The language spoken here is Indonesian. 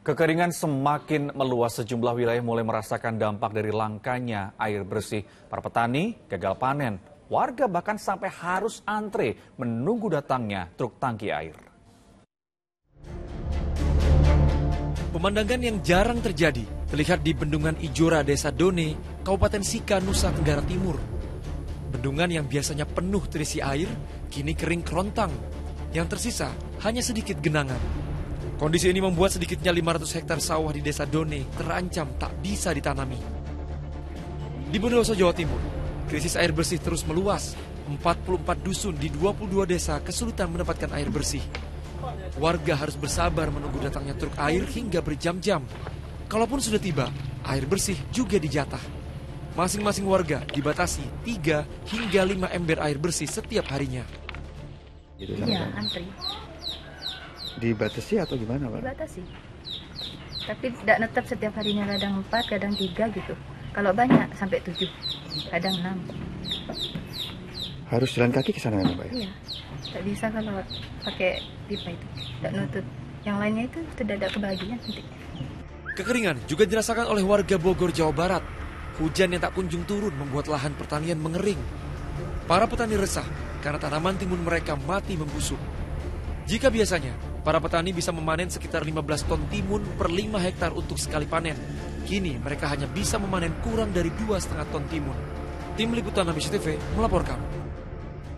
Kekeringan semakin meluas, sejumlah wilayah mulai merasakan dampak dari langkanya air bersih. Para petani gagal panen, warga bahkan sampai harus antre menunggu datangnya truk tangki air. Pemandangan yang jarang terjadi terlihat di Bendungan Ijura, Desa Done, Kabupaten Sika, Nusa Tenggara Timur. Bendungan yang biasanya penuh terisi air, kini kering kerontang. Yang tersisa hanya sedikit genangan. Kondisi ini membuat sedikitnya 500 hektar sawah di Desa Done terancam tak bisa ditanami. Di Bondowoso, Jawa Timur, krisis air bersih terus meluas. 44 dusun di 22 desa kesulitan mendapatkan air bersih. Warga harus bersabar menunggu datangnya truk air hingga berjam-jam. Kalaupun sudah tiba, air bersih juga dijatah. Masing-masing warga dibatasi 3 hingga 5 ember air bersih setiap harinya. Iya, antri. Dibatasi atau gimana, Pak? Dibatasi. Tapi tidak netap setiap harinya, kadang 4, kadang 3 gitu. Kalau banyak sampai 7, kadang 6. Harus jalan kaki ke sana, Pak? Iya. Tidak bisa kalau pakai pipa itu. Tidak nutut. Yang lainnya itu tidak ada kebahagiaan nanti. Kekeringan juga dirasakan oleh warga Bogor, Jawa Barat. Hujan yang tak kunjung turun membuat lahan pertanian mengering. Para petani resah karena tanaman timun mereka mati membusuk. Jika biasanya para petani bisa memanen sekitar 15 ton timun per 5 hektar untuk sekali panen, kini mereka hanya bisa memanen kurang dari 2,5 ton timun. Tim Liputan 6 TV melaporkan.